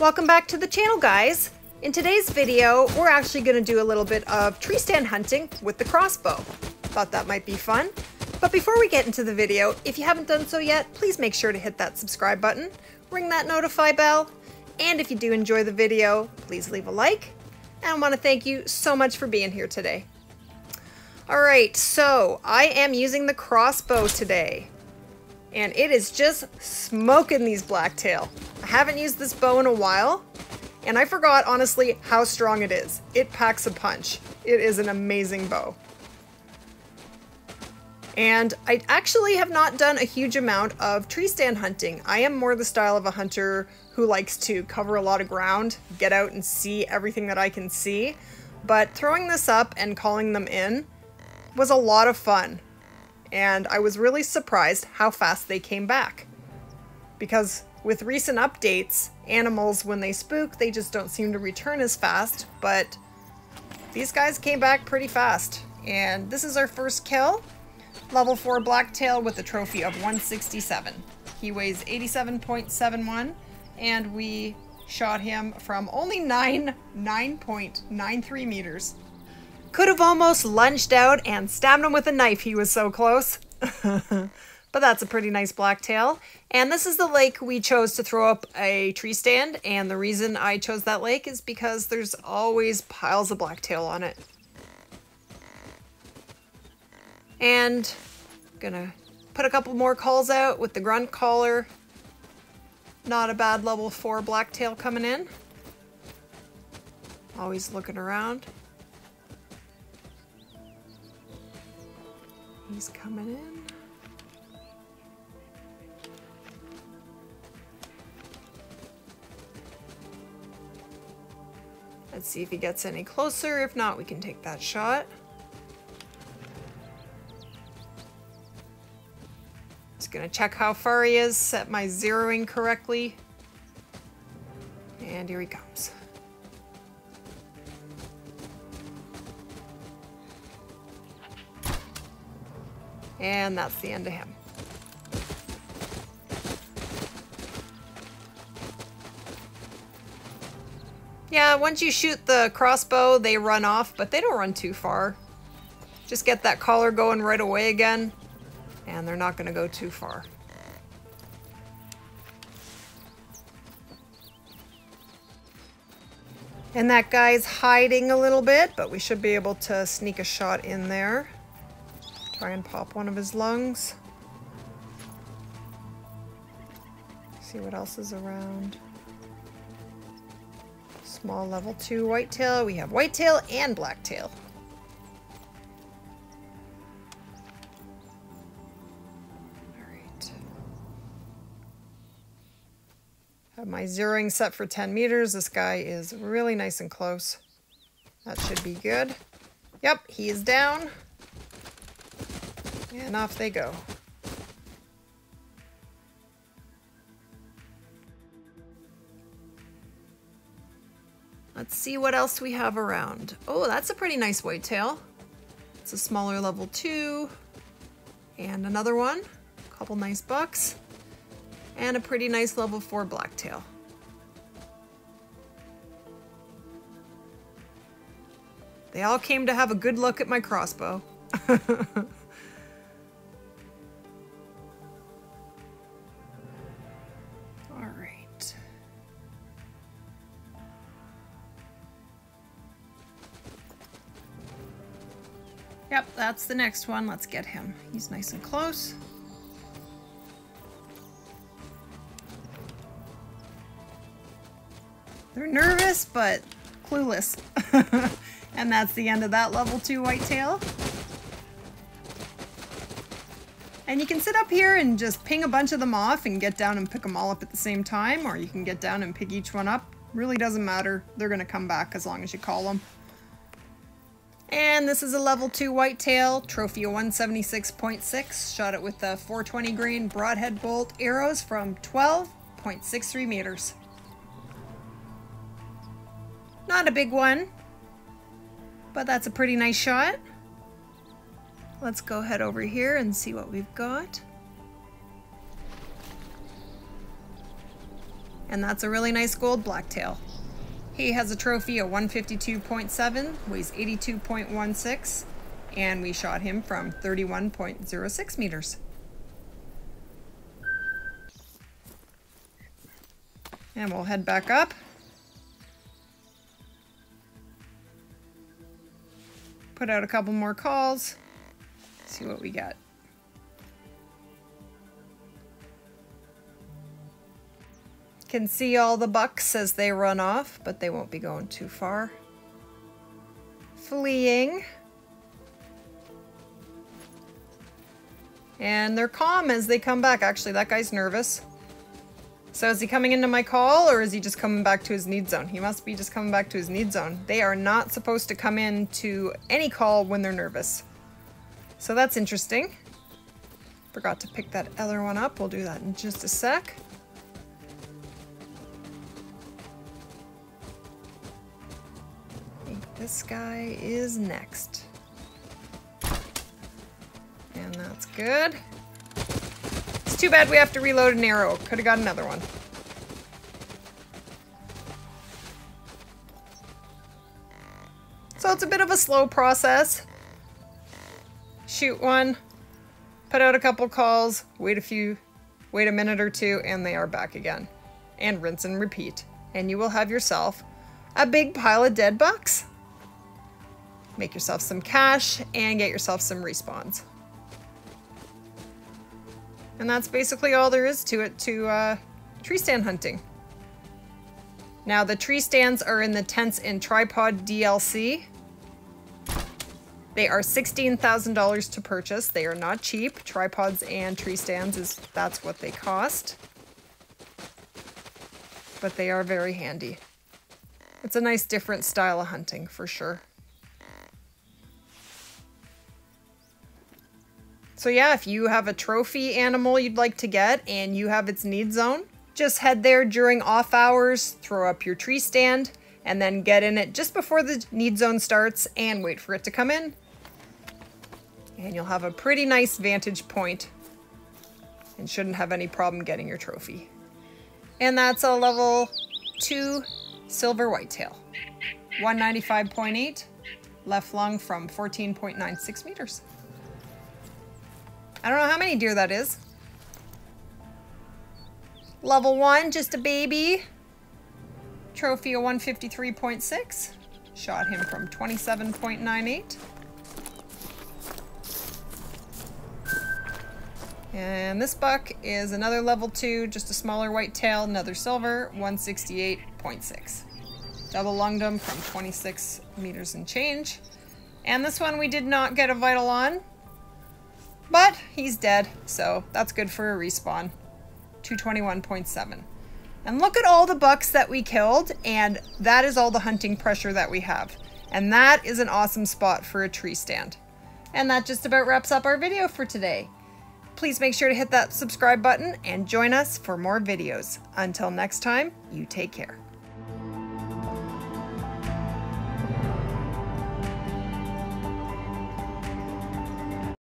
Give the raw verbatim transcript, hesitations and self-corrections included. Welcome back to the channel, guys. In today's video, we're actually gonna do a little bit of tree stand hunting with the crossbow. Thought that might be fun. But before we get into the video, if you haven't done so yet, please make sure to hit that subscribe button, ring that notify bell, and if you do enjoy the video, please leave a like. And I wanna thank you so much for being here today. All right, so I am using the crossbow today. And it is just smoking these blacktail. I haven't used this bow in a while, and I forgot, honestly, how strong it is. It packs a punch. It is an amazing bow. And I actually have not done a huge amount of tree stand hunting. I am more the style of a hunter who likes to cover a lot of ground, get out and see everything that I can see. But throwing this up and calling them in was a lot of fun. And I was really surprised how fast they came back. Because with recent updates, animals, when they spook, they just don't seem to return as fast, but these guys came back pretty fast. And this is our first kill. Level four blacktail with a trophy of one sixty-seven. He weighs eighty-seven point seven one, and we shot him from only nine, nine point nine three meters. Could have almost lunged out and stabbed him with a knife, he was so close. But that's a pretty nice blacktail. And this is the lake we chose to throw up a tree stand, and the reason I chose that lake is because there's always piles of blacktail on it. And I'm gonna put a couple more calls out with the grunt caller. Not a bad level four blacktail coming in. Always looking around. He's coming in. Let's see if he gets any closer. If not, we can take that shot. Just gonna check how far he is, set my zeroing correctly. And here he comes. And that's the end of him. Yeah, once you shoot the crossbow, they run off, but they don't run too far. Just get that collar going right away again, and they're not gonna go too far. And that guy's hiding a little bit, but we should be able to sneak a shot in there. Try and pop one of his lungs. See what else is around. Small level two whitetail. We have whitetail and blacktail. All right. Have my zeroing set for ten meters. This guy is really nice and close. That should be good. Yep, he is down. And off they go. Let's see what else we have around. Oh, that's a pretty nice whitetail. It's a smaller level two. And another one. A couple nice bucks. And a pretty nice level four blacktail. They all came to have a good look at my crossbow. Yep, that's the next one. Let's get him. He's nice and close. They're nervous, but clueless. And that's the end of that level two whitetail. And you can sit up here and just ping a bunch of them off and get down and pick them all up at the same time, or you can get down and pick each one up. Really doesn't matter. They're gonna come back as long as you call them. And this is a level two whitetail, trophy one seventy-six point six, shot it with the four twenty grain broadhead bolt arrows from twelve point six three meters. Not a big one, but that's a pretty nice shot. Let's go head over here and see what we've got. and that's a really nice gold blacktail. He has a trophy of one fifty-two point seven, weighs eighty-two point one six, and we shot him from thirty-one point zero six meters. And we'll head back up. Put out a couple more calls, see what we got. Can see all the bucks as they run off, but they won't be going too far. Fleeing. And they're calm as they come back. Actually, that guy's nervous. So is he coming into my call, or is he just coming back to his need zone? He must be just coming back to his need zone. They are not supposed to come in to any call when they're nervous. So that's interesting. Forgot to pick that other one up. We'll do that in just a sec. I think this guy is next. And that's good. Too bad we have to reload an arrow. Could have got another one. So it's a bit of a slow process. Shoot one, put out a couple calls, wait a few, wait a minute or two, and they are back again. And rinse and repeat. And you will have yourself a big pile of dead bucks. Make yourself some cash and get yourself some respawns. And that's basically all there is to it, to uh, tree stand hunting. Now the tree stands are in the Tents and Tripod D L C. They are sixteen thousand dollars to purchase. They are not cheap. Tripods and tree stands, is that's what they cost. But they are very handy. It's a nice different style of hunting for sure. So yeah, if you have a trophy animal you'd like to get and you have its need zone, just head there during off hours, throw up your tree stand, and then get in it just before the need zone starts and wait for it to come in. And you'll have a pretty nice vantage point and shouldn't have any problem getting your trophy. And that's a level two silver whitetail, one ninety-five point eight, left lung from fourteen point nine six meters. I don't know how many deer that is. Level one, just a baby. Trophy of one fifty-three point six. Shot him from twenty-seven point nine eight. And this buck is another level two, just a smaller white tail, another silver, one sixty-eight point six. Double lunged him from twenty-six meters and change. And this one we did not get a vital on. But he's dead, so that's good for a respawn. two twenty-one point seven. And look at all the bucks that we killed, and that is all the hunting pressure that we have. And that is an awesome spot for a tree stand. And that just about wraps up our video for today. Please make sure to hit that subscribe button and join us for more videos. Until next time, you take care.